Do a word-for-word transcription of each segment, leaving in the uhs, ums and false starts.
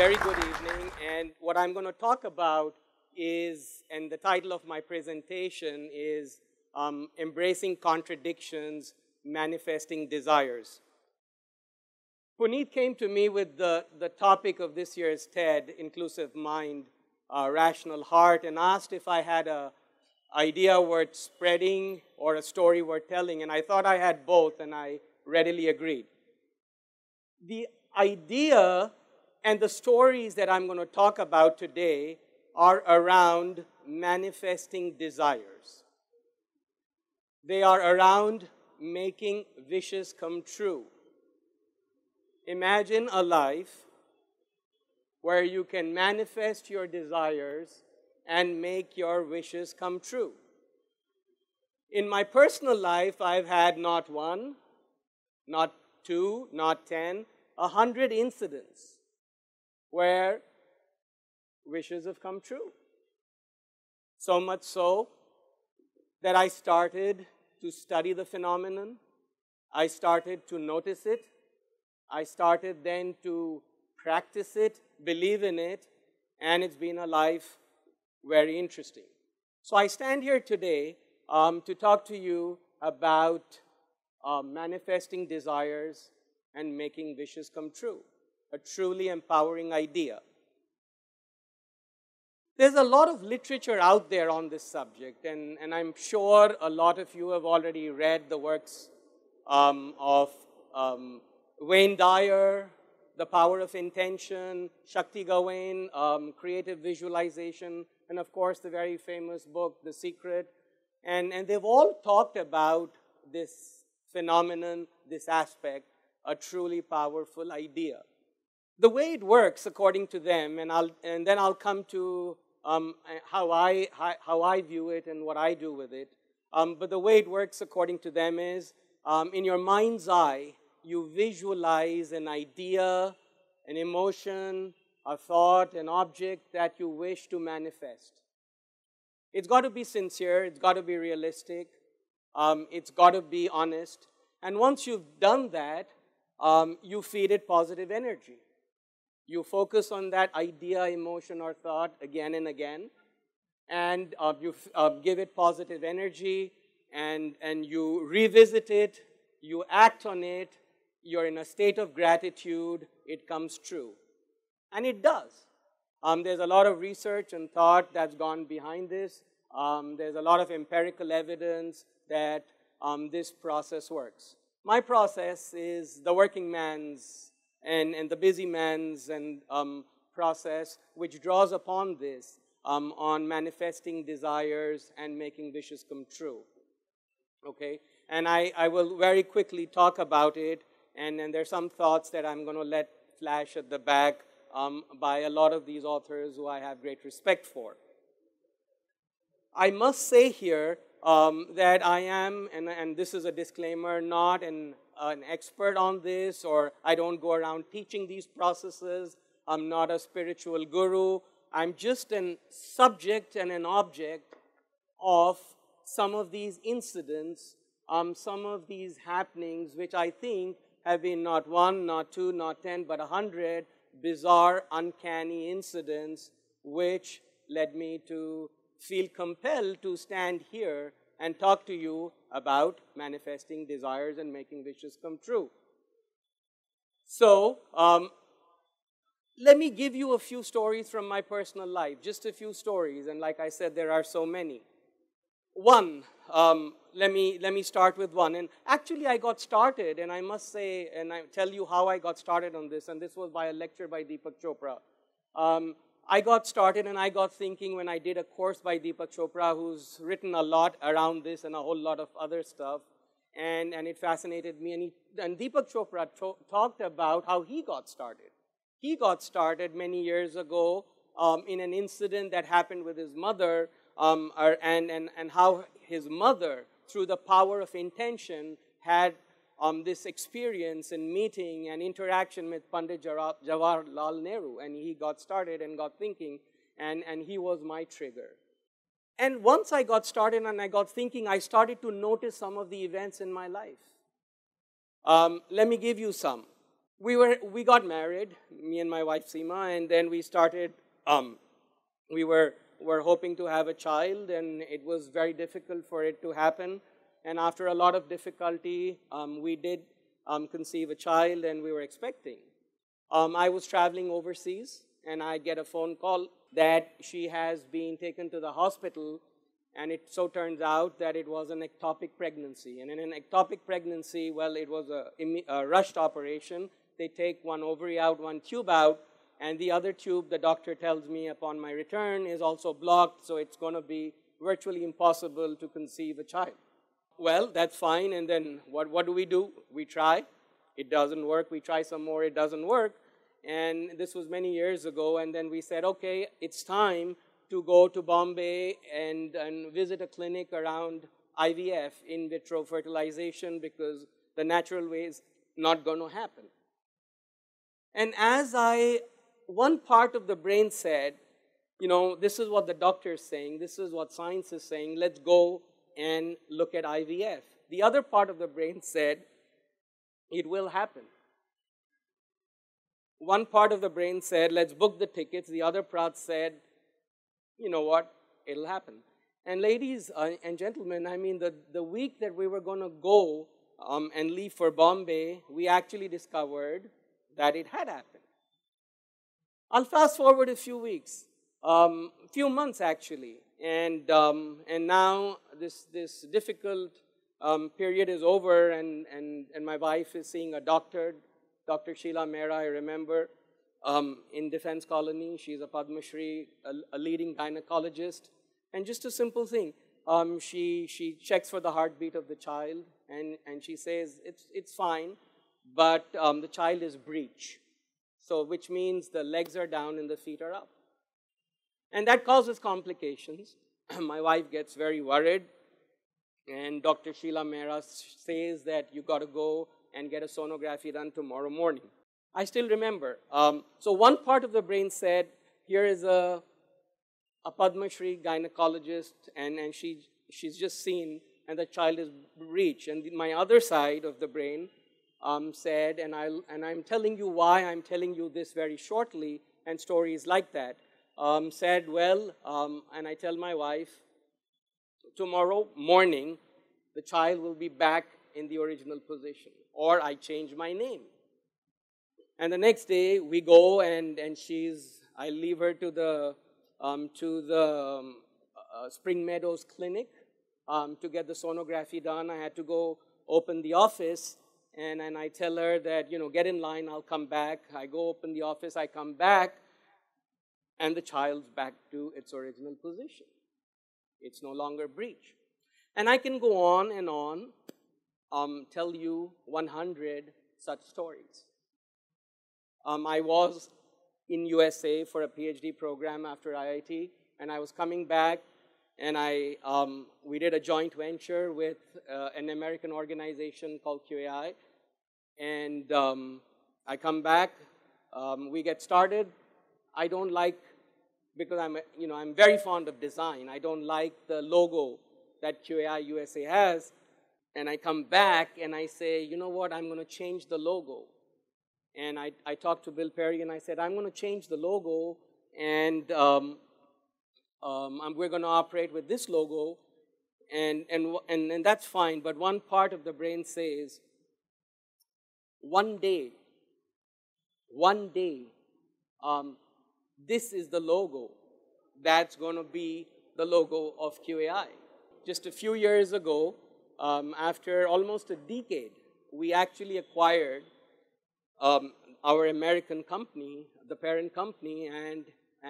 Very good evening, and what I'm going to talk about is, and the title of my presentation is um, Embracing Contradictions, Manifesting Desires. Puneet came to me with the, the topic of this year's TED, Inclusive Mind, uh, Rational Heart, and asked if I had an idea worth spreading or a story worth telling, and I thought I had both, and I readily agreed. The idea and the stories that I'm going to talk about today are around manifesting desires. They are around making wishes come true. Imagine a life where you can manifest your desires and make your wishes come true. In my personal life, I've had not one, not two, not ten, a hundred incidents where wishes have come true. So much so that I started to study the phenomenon. I started to notice it. I started then to practice it, believe in it, and it's been a life very interesting. So I stand here today um, to talk to you about uh, manifesting desires and making wishes come true, a truly empowering idea. There's a lot of literature out there on this subject, and, and I'm sure a lot of you have already read the works um, of um, Wayne Dyer, The Power of Intention, Shakti Gawain, um, Creative Visualization, and of course the very famous book, The Secret. And, and they've all talked about this phenomenon, this aspect, a truly powerful idea. The way it works, according to them, and I'll and then I'll come to um, how I how I view it and what I do with it. Um, but the way it works, according to them, is um, in your mind's eye, you visualize an idea, an emotion, a thought, an object that you wish to manifest. It's got to be sincere. It's got to be realistic. Um, it's got to be honest. And once you've done that, um, you feed it positive energy. You focus on that idea, emotion, or thought again and again, and uh, you uh, give it positive energy, and, and you revisit it, you act on it, you're in a state of gratitude, it comes true. And it does. Um, there's a lot of research and thought that's gone behind this. Um, there's a lot of empirical evidence that um, this process works. My process is the working man's And, and the busy man's and, um, process, which draws upon this, um, on manifesting desires and making wishes come true, okay? And I, I will very quickly talk about it, and, and there are some thoughts that I'm going to let flash at the back um, by a lot of these authors who I have great respect for. I must say here um, that I am, and, and this is a disclaimer, not an an expert on this, or I don't go around teaching these processes. I'm not a spiritual guru. I'm just an subject and an object of some of these incidents, um, some of these happenings, which I think have been not one, not two, not ten, but a hundred bizarre, uncanny incidents, which led me to feel compelled to stand here and talk to you about manifesting desires and making wishes come true. So, um, let me give you a few stories from my personal life, just a few stories, and like I said, there are so many. One, um, let me, let me start with one, and actually I got started, and I must say, and I tell you how I got started on this, and this was by a lecture by Deepak Chopra. Um, I got started and I got thinking when I did a course by Deepak Chopra, who's written a lot around this and a whole lot of other stuff, and, and it fascinated me. And, he, and Deepak Chopra to talked about how he got started. He got started many years ago um, in an incident that happened with his mother, um, or, and, and, and how his mother, through the power of intention, had Um, this experience and meeting and interaction with Pandit Jawaharlal Nehru, and he got started and got thinking, and, and he was my trigger. And once I got started and I got thinking, I started to notice some of the events in my life. Um, let me give you some. we were we got married, me and my wife Seema, and then we started. Um, we were were hoping to have a child, and it was very difficult for it to happen. And after a lot of difficulty, um, we did um, conceive a child, and we were expecting. Um, I was traveling overseas, and I get a phone call that she has been taken to the hospital, and it so turns out that it was an ectopic pregnancy. And in an ectopic pregnancy, well, it was a, a rushed operation. They take one ovary out, one tube out, and the other tube, the doctor tells me upon my return, is also blocked, so it's going to be virtually impossible to conceive a child. Well, that's fine, and then what, what do we do? We try. It doesn't work. We try some more. It doesn't work. And this was many years ago, and then we said, okay, it's time to go to Bombay and, and visit a clinic around I V F, in vitro fertilization, because the natural way is not going to happen. And as I, one part of the brain said, you know, this is what the doctor is saying, this is what science is saying, let's go and look at I V F. The other part of the brain said, it will happen. One part of the brain said, let's book the tickets. The other part said, you know what, it'll happen. And ladies uh, and gentlemen, I mean, the, the week that we were going to go um, and leave for Bombay, we actually discovered that it had happened. I'll fast forward a few weeks, um, few months actually, and, um, and now this, this difficult um, period is over, and, and, and my wife is seeing a doctor, Doctor Sheila Mehra, I remember, um, in Defense Colony. She's a Padma Shri, a, a leading gynecologist. And just a simple thing, um, she, she checks for the heartbeat of the child, and, and she says, it's, it's fine, but um, the child is breech. So which means the legs are down and the feet are up. And that causes complications. My wife gets very worried, and Doctor Sheila Mehra says that you got to go and get a sonography done tomorrow morning. I still remember. Um, so one part of the brain said, here is a, a Padma Shri gynecologist, and, and she, she's just seen, and the child is breech. And the, my other side of the brain um, said, and, I'll, and I'm telling you why I'm telling you this very shortly, and stories like that, um, said, well, um, and I tell my wife, tomorrow morning, the child will be back in the original position, or I change my name. And the next day we go, and and she's I leave her to the um, to the um, uh, Spring Meadows Clinic um, to get the sonography done. I had to go open the office, and and I tell her that, you know, get in line, I'll come back. I go open the office, I come back, and the child's back to its original position. It's no longer breech, and I can go on and on. Um, tell you one hundred such stories. Um, I was in U S A for a P H D program after I I T, and I was coming back, and I, um, we did a joint venture with uh, an American organization called Q A I, and um, I come back, um, we get started. I don't like, because I'm, you know, I'm very fond of design, I don't like the logo that Q A I U S A has. And I come back and I say, you know what, I'm going to change the logo. And I, I talked to Bill Perry, and I said, I'm going to change the logo, and um, um, I'm, we're going to operate with this logo, and, and, and, and that's fine. But one part of the brain says, one day, one day, um, this is the logo that's going to be the logo of Q A I. Just a few years ago, Um, after almost a decade, we actually acquired um, our American company, the parent company, and,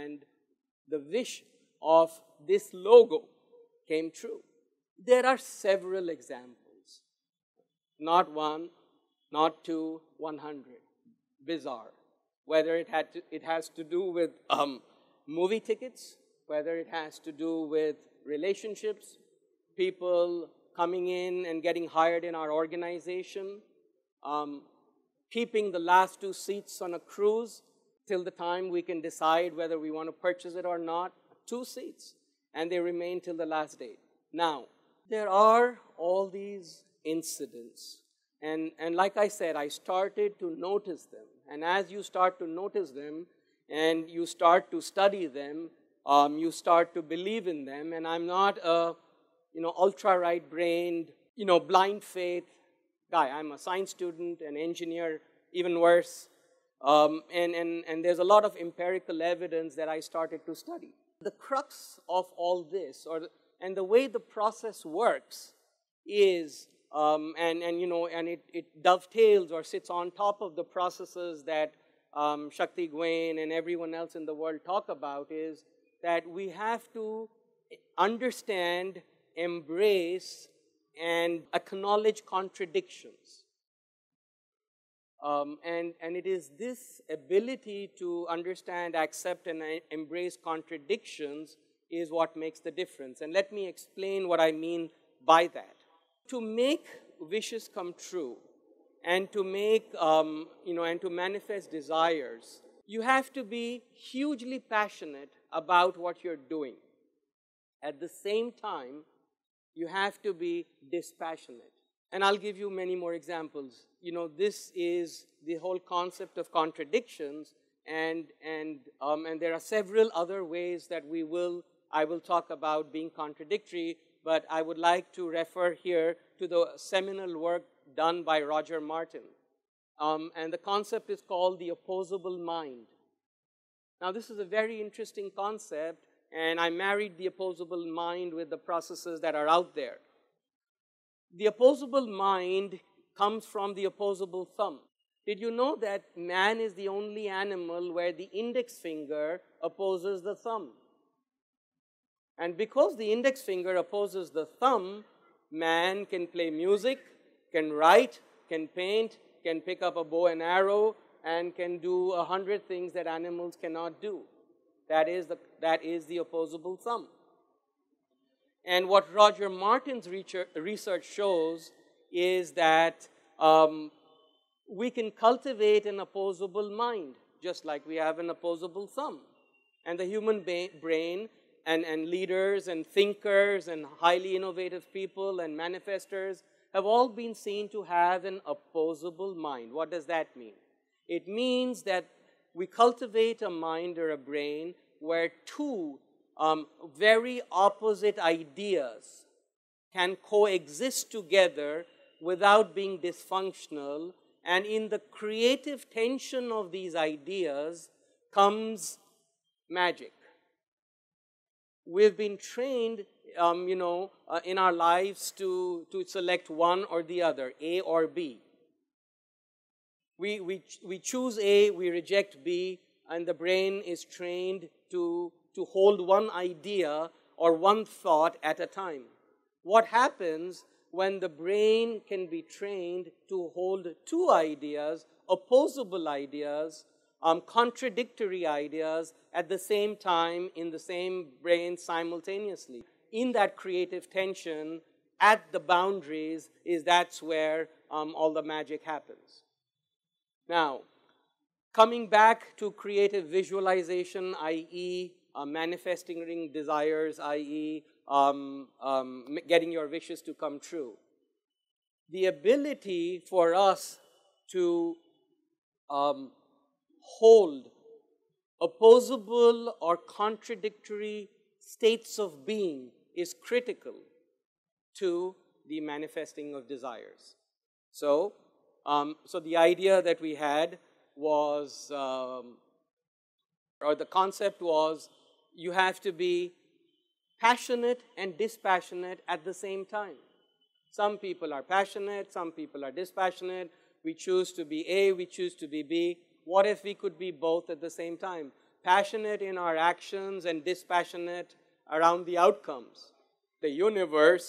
and the wish of this logo came true. There are several examples, not one, not two, one hundred, bizarre. Whether it, had to, it has to do with um, movie tickets, whether it has to do with relationships, people coming in and getting hired in our organization, um, keeping the last two seats on a cruise till the time we can decide whether we want to purchase it or not, two seats, and they remain till the last date. Now, there are all these incidents And, and like I said, I started to notice them. And as you start to notice them and you start to study them, um, you start to believe in them. And I'm not a, you know, ultra-right-brained, you know, blind faith guy. I'm a science student, an engineer, even worse. Um, and, and, and there's a lot of empirical evidence that I started to study. The crux of all this, or the, and the way the process works is, um, and, and you know, and it, it dovetails or sits on top of the processes that um, Shakti Gawain and everyone else in the world talk about, is that we have to understand, embrace, and acknowledge contradictions. Um, and, and it is this ability to understand, accept, and embrace contradictions is what makes the difference. And let me explain what I mean by that. To make wishes come true, and to make, um, you know, and to manifest desires, you have to be hugely passionate about what you're doing. At the same time, you have to be dispassionate. And I'll give you many more examples. You know, this is the whole concept of contradictions, and, and, um, and there are several other ways that we will, I will talk about being contradictory, but I would like to refer here to the seminal work done by Roger Martin. Um, and the concept is called the opposable mind. Now, this is a very interesting concept, and I married the opposable mind with the processes that are out there. The opposable mind comes from the opposable thumb. Did you know that man is the only animal where the index finger opposes the thumb? And because the index finger opposes the thumb, man can play music, can write, can paint, can pick up a bow and arrow, and can do a hundred things that animals cannot do. That is the, that is the opposable thumb. And what Roger Martin's research shows is that um, we can cultivate an opposable mind, just like we have an opposable thumb. And the human brain and, and leaders and thinkers and highly innovative people and manifestors have all been seen to have an opposable mind. What does that mean? It means that we cultivate a mind or a brain where two Um, very opposite ideas can coexist together without being dysfunctional, and in the creative tension of these ideas comes magic. We've been trained, um, you know, uh, in our lives to, to select one or the other, A or B. We, we, ch we choose A, we reject B, and the brain is trained to to hold one idea or one thought at a time. What happens when the brain can be trained to hold two ideas, opposable ideas, um, contradictory ideas at the same time in the same brain simultaneously? In that creative tension, at the boundaries, is that's where um, all the magic happens. Now, coming back to creative visualization, i e, Uh, manifesting desires, i e um, um, getting your wishes to come true. The ability for us to um, hold opposable or contradictory states of being is critical to the manifesting of desires. So, um, so the idea that we had was, um, or the concept was, you have to be passionate and dispassionate at the same time. Some people are passionate, some people are dispassionate. We choose to be A, we choose to be B. What if we could be both at the same time? Passionate in our actions and dispassionate around the outcomes. The universe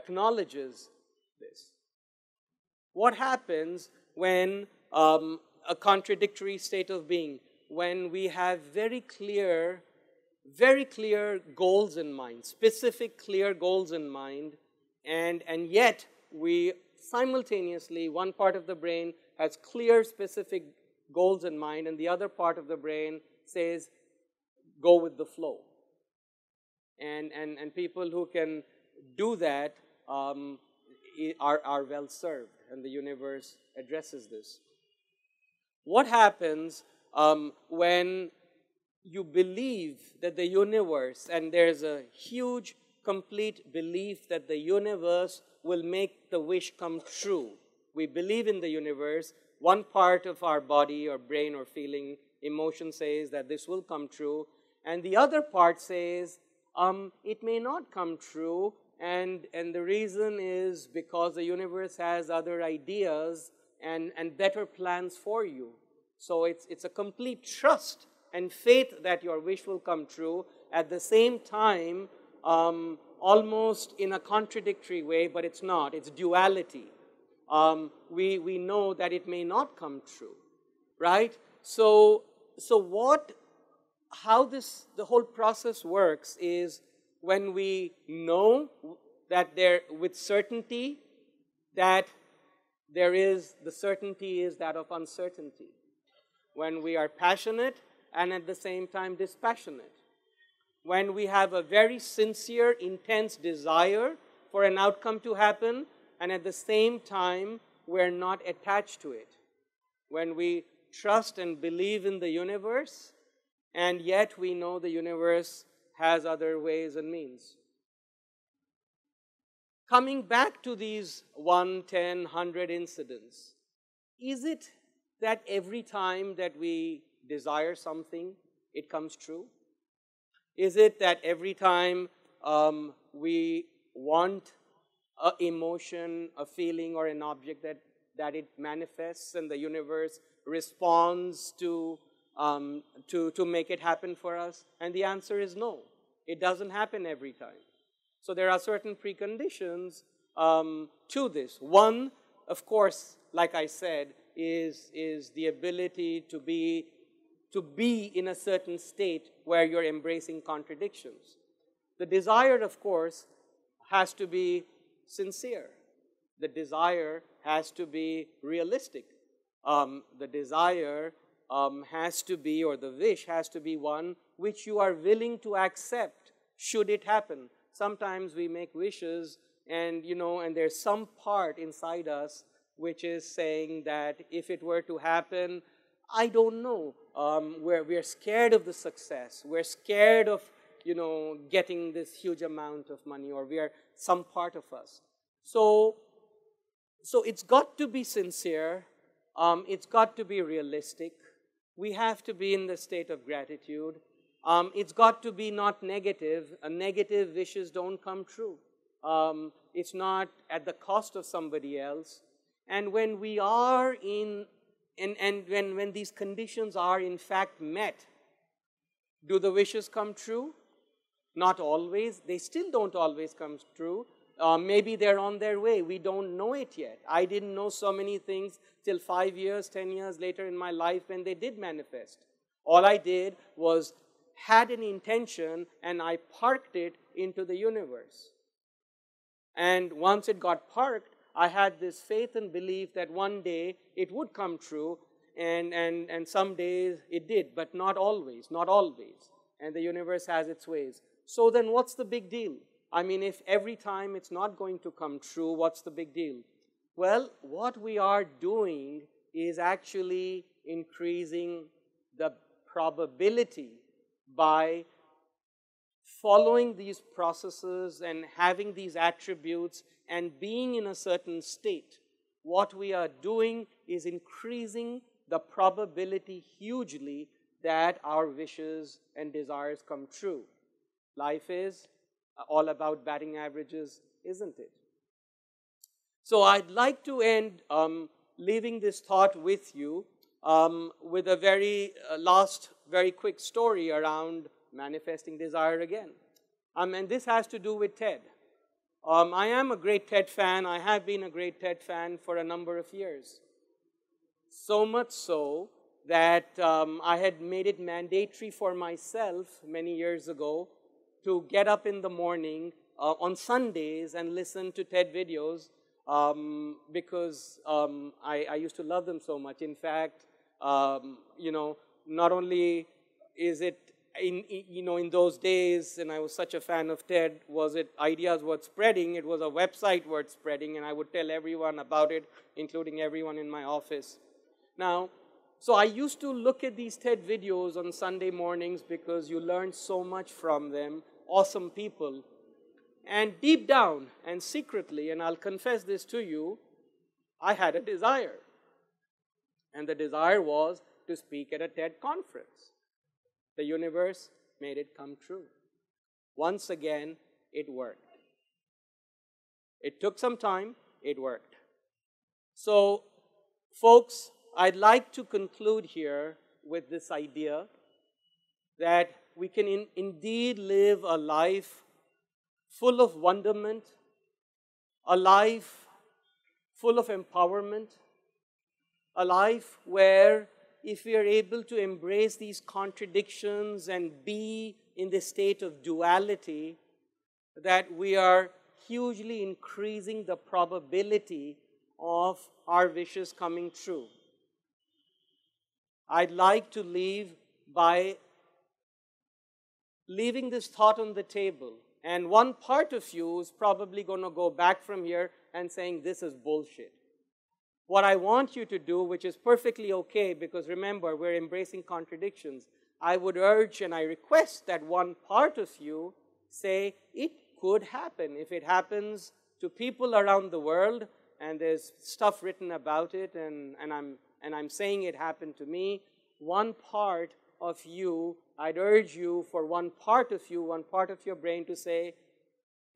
acknowledges this. What happens when um, a contradictory state of being? When we have very clear, very clear goals in mind, specific clear goals in mind, and, and yet we simultaneously, one part of the brain has clear specific goals in mind and the other part of the brain says, go with the flow. And, and, and people who can do that, um, are, are well served, and the universe addresses this. What happens um, when you believe that the universe, and there's a huge complete belief that the universe will make the wish come true? We believe in the universe. One part of our body or brain or feeling, emotion says that this will come true, and the other part says um, it may not come true, and, and the reason is because the universe has other ideas and, and better plans for you. So it's, it's a complete trust and faith that your wish will come true, at the same time um, almost in a contradictory way, but it's not, it's duality. Um, we, we know that it may not come true, right? So, so what, how this, the whole process works is when we know that there, with certainty, that there is, the certainty is that of uncertainty. When we are passionate and at the same time dispassionate. When we have a very sincere, intense desire for an outcome to happen, and at the same time, we're not attached to it. When we trust and believe in the universe, and yet we know the universe has other ways and means. Coming back to these one, ten, one hundred incidents, is it that every time that we desire something, it comes true? Is it that every time um, we want an emotion, a feeling, or an object that, that it manifests and the universe responds to, um, to, to make it happen for us? And the answer is no. It doesn't happen every time. So there are certain preconditions um, to this. One, of course, like I said, is, is the ability to be, to be in a certain state where you're embracing contradictions. The desire, of course, has to be sincere. The desire has to be realistic. Um, the desire um, has to be, or the wish has to be one which you are willing to accept should it happen. Sometimes we make wishes and, you know, and there's some part inside us which is saying that if it were to happen, I don't know. Um, we're, we're scared of the success. We're scared of, you know, getting this huge amount of money, or we are some part of us. So, so it's got to be sincere. Um, it's got to be realistic. We have to be in the state of gratitude. Um, it's got to be not negative. Uh, negative wishes don't come true. Um, it's not at the cost of somebody else. And when we are in, and, and when, when these conditions are in fact met, do the wishes come true? Not always. They still don't always come true. Uh, maybe they're on their way. We don't know it yet. I didn't know so many things till five years, ten years later in my life when they did manifest. All I did was had an intention and I parked it into the universe. And once it got parked, I had this faith and belief that one day it would come true, and, and, and some days it did, but not always, not always. And the universe has its ways. So then what's the big deal? I mean, if every time it's not going to come true, what's the big deal? Well, what we are doing is actually increasing the probability by following these processes and having these attributes and being in a certain state. What we are doing is increasing the probability hugely that our wishes and desires come true. Life is all about batting averages, isn't it? So I'd like to end um, leaving this thought with you um, with a very uh, last, very quick story around manifesting desire again. Um, and this has to do with TED. Um, I am a great TED fan. I have been a great TED fan for a number of years. So much so that um, I had made it mandatory for myself many years ago to get up in the morning uh, on Sundays and listen to TED videos um, because um, I, I used to love them so much. In fact, um, you know, not only is it in, you know, in those days, and I was such a fan of TED, was it ideas worth spreading, it was a website worth spreading, and I would tell everyone about it, including everyone in my office. Now, so I used to look at these TED videos on Sunday mornings because you learn so much from them, awesome people. And deep down and secretly, and I'll confess this to you, I had a desire. And the desire was to speak at a TED conference. The universe made it come true. Once again, it worked. It took some time, it worked. So, folks, I'd like to conclude here with this idea that we can in, indeed live a life full of wonderment, a life full of empowerment, a life where if we are able to embrace these contradictions and be in this state of duality, that we are hugely increasing the probability of our wishes coming true. I'd like to leave by leaving this thought on the table. And one part of you is probably going to go back from here and saying, this is bullshit. What I want you to do, which is perfectly okay, because remember, we're embracing contradictions, I would urge and I request that one part of you say, it could happen. If it happens to people around the world, and there's stuff written about it, and, and, I'm, and I'm saying it happened to me, one part of you, I'd urge you for one part of you, one part of your brain to say,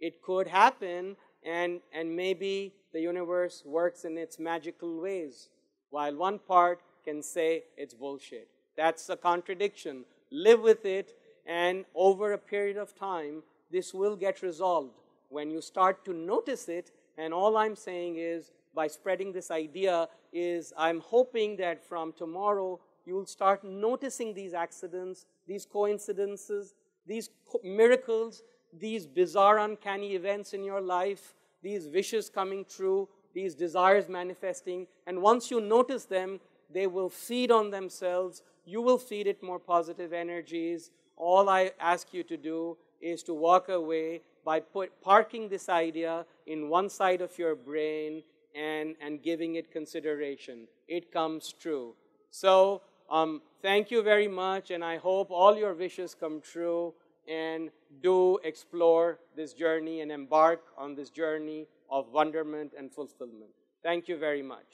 it could happen, and, and maybe the universe works in its magical ways, while one part can say it's bullshit. That's a contradiction. Live with it, and over a period of time, this will get resolved when you start to notice it. And all I'm saying is, by spreading this idea, is I'm hoping that from tomorrow, you'll start noticing these accidents, these coincidences, these co- miracles, these bizarre, uncanny events in your life, these wishes coming true, these desires manifesting, and once you notice them, they will feed on themselves. You will feed it more positive energies. All I ask you to do is to walk away by put, parking this idea in one side of your brain and, and giving it consideration. It comes true. So um, thank you very much, and I hope all your wishes come true. And do explore this journey and embark on this journey of wonderment and fulfillment. Thank you very much.